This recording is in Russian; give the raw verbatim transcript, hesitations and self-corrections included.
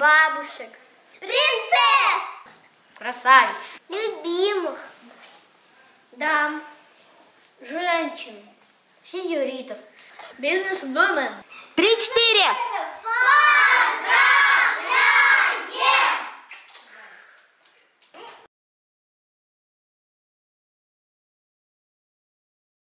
бабушек, принцесс, красавиц, любимых, дам, женщин, сеньоритов, бизнесвумен. Три-четыре!